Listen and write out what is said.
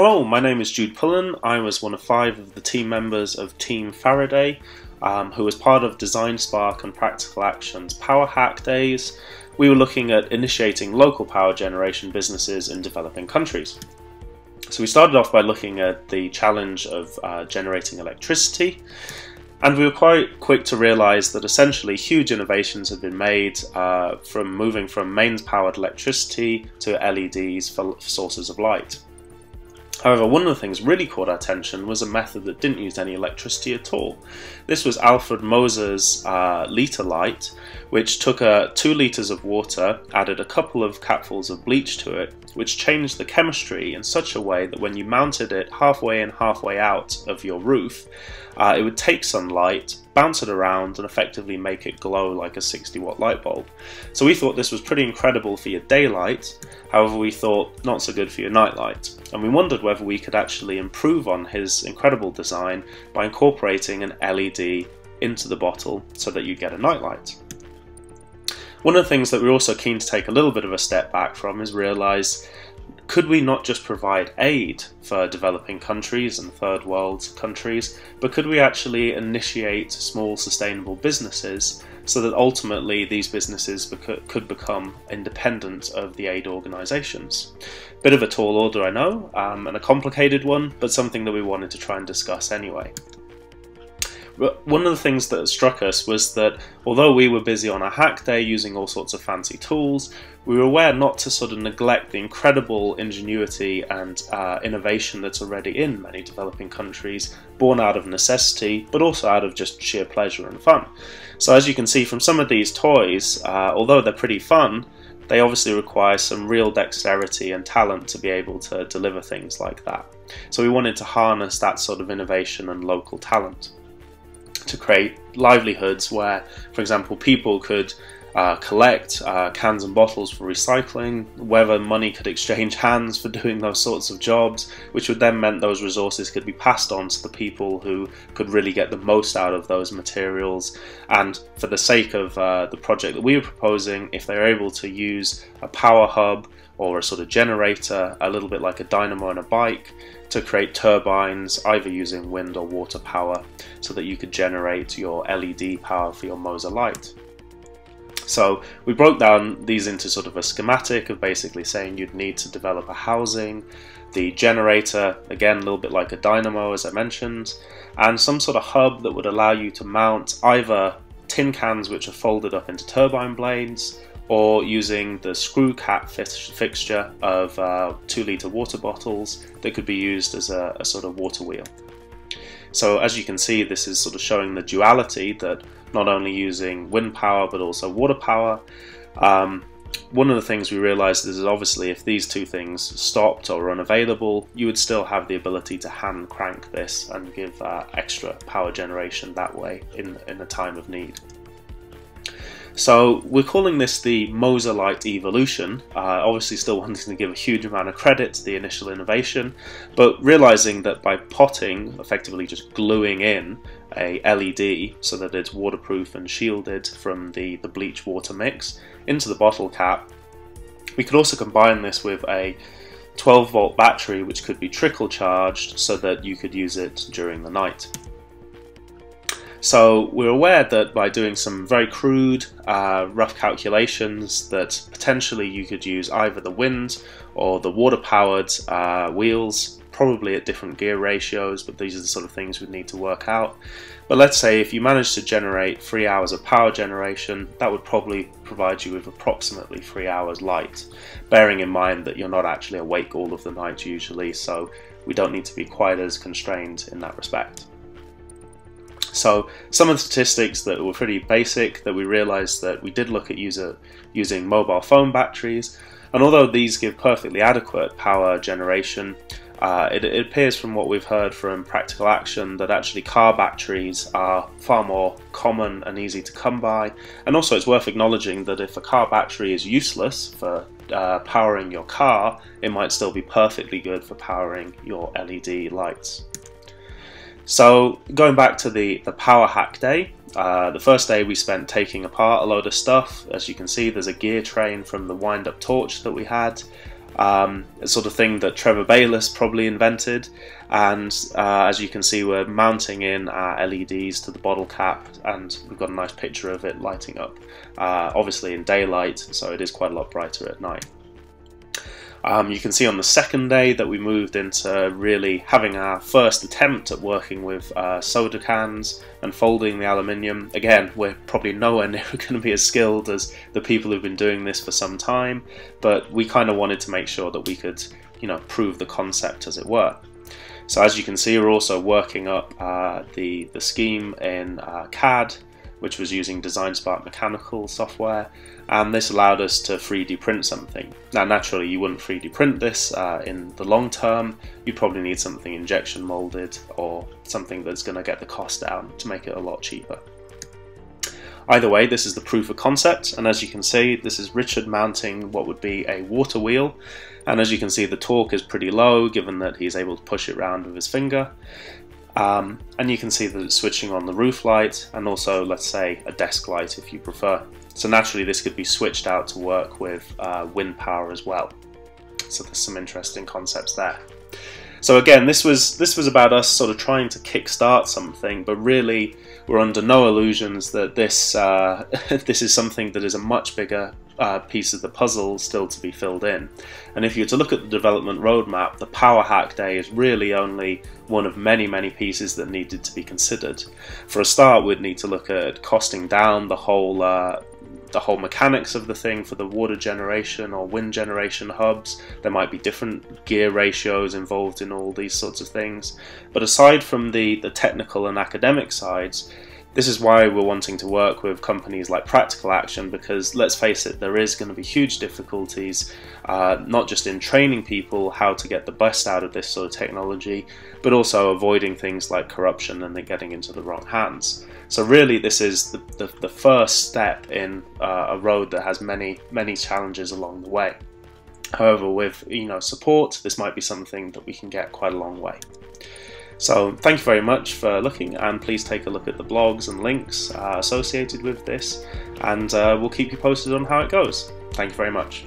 Hello, my name is Jude Pullen. I was one of 5 of the team members of Team Faraday, who was part of Design Spark and Practical Action's Power Hack Days. We were looking at initiating local power generation businesses in developing countries. So we started off by looking at the challenge of generating electricity, and we were quite quick to realise that essentially huge innovations had been made from moving from mains-powered electricity to LEDs for sources of light. However, one of the things really caught our attention was a method that didn't use any electricity at all. This was Alfred Moser's liter light, which took 2 liters of water, added a couple of capfuls of bleach to it, which changed the chemistry in such a way that when you mounted it halfway in, halfway out of your roof, it would take sunlight, bounce it around and effectively make it glow like a 60-watt light bulb. So we thought this was pretty incredible for your daylight, however we thought not so good for your nightlight. And we wondered whether we could actually improve on his incredible design by incorporating an LED into the bottle so that you get a nightlight. One of the things that we're also keen to take a little bit of a step back from is realise, could we not just provide aid for developing countries and third world countries, but could we actually initiate small sustainable businesses so that ultimately these businesses could become independent of the aid organisations? Bit of a tall order, I know, and a complicated one, but something that we wanted to try and discuss anyway. One of the things that struck us was that although we were busy on our hack day using all sorts of fancy tools, we were aware not to sort of neglect the incredible ingenuity and innovation that's already in many developing countries, born out of necessity, but also out of just sheer pleasure and fun. So as you can see from some of these toys, although they're pretty fun, they obviously require some real dexterity and talent to be able to deliver things like that. So we wanted to harness that sort of innovation and local talent to create livelihoods where, for example, people could collect cans and bottles for recycling, whether money could exchange hands for doing those sorts of jobs, which would then mean those resources could be passed on to the people who could really get the most out of those materials. And for the sake of the project that we were proposing, if they're able to use a power hub or a sort of generator, a little bit like a dynamo on a bike, to create turbines, either using wind or water power, so that you could generate your LED power for your Moser Light. So we broke down these into sort of a schematic of basically saying you'd need to develop a housing, the generator, again a little bit like a dynamo as I mentioned, and some sort of hub that would allow you to mount either tin cans which are folded up into turbine blades, or using the screw cap fixture of 2-litre water bottles that could be used as a sort of water wheel. So as you can see, this is sort of showing the duality that not only using wind power but also water power. One of the things we realised is obviously if these two things stopped or were unavailable, you would still have the ability to hand crank this and give extra power generation that way in a time of need. So we're calling this the Moser Light evolution, obviously still wanting to give a huge amount of credit to the initial innovation, but realising that by potting, effectively just gluing in a LED so that it's waterproof and shielded from the bleach water mix into the bottle cap, we could also combine this with a 12-volt battery which could be trickle charged so that you could use it during the night. So we're aware that by doing some very crude, rough calculations that potentially you could use either the wind or the water-powered wheels, probably at different gear ratios, but these are the sort of things we'd need to work out. But let's say if you managed to generate 3 hours of power generation, that would probably provide you with approximately 3 hours light, bearing in mind that you're not actually awake all of the night usually, so we don't need to be quite as constrained in that respect. So some of the statistics that were pretty basic that we realised that we did look at using mobile phone batteries, and although these give perfectly adequate power generation, it appears from what we've heard from Practical Action that actually car batteries are far more common and easy to come by, and also it's worth acknowledging that if a car battery is useless for powering your car, it might still be perfectly good for powering your LED lights. So going back to the Power Hack Day, the first day we spent taking apart a load of stuff. As you can see, there's a gear train from the wind-up torch that we had. It's sort of thing that Trevor Bayliss probably invented, and as you can see, we're mounting in our LEDs to the bottle cap, and we've got a nice picture of it lighting up, obviously in daylight, so it is quite a lot brighter at night. You can see on the second day that we moved into really having our first attempt at working with soda cans and folding the aluminium. Again, we're probably nowhere near going to be as skilled as the people who've been doing this for some time, but we kind of wanted to make sure that we could, you know, prove the concept, as it were. So as you can see, we're also working up the scheme in CAD, which was using Design Spark mechanical software, and this allowed us to 3D print something. Now naturally you wouldn't 3D print this in the long term, you probably need something injection molded or something that's going to get the cost down to make it a lot cheaper. Either way, this is the proof of concept, and as you can see, this is Richard mounting what would be a water wheel, and as you can see, the torque is pretty low given that he's able to push it round with his finger. And you can see that it's switching on the roof light and also, let's say, a desk light if you prefer. So naturally this could be switched out to work with wind power as well. So there's some interesting concepts there. So again, this was about us sort of trying to kickstart something, but really we're under no illusions that this, this is something that is a much bigger piece of the puzzle still to be filled in. And if you were to look at the development roadmap, the Power Hack Day is really only one of many, many pieces that needed to be considered. For a start, we'd need to look at costing down the whole mechanics of the thing for the water generation or wind generation hubs. There might be different gear ratios involved in all these sorts of things. But aside from the technical and academic sides, this is why we're wanting to work with companies like Practical Action, because let's face it, there is going to be huge difficulties, not just in training people how to get the best out of this sort of technology, but also avoiding things like corruption and it getting into the wrong hands. So really this is the first step in a road that has many, many challenges along the way. However, with, you know, support, this might be something that we can get quite a long way. So thank you very much for looking, and please take a look at the blogs and links associated with this, and we'll keep you posted on how it goes. Thank you very much.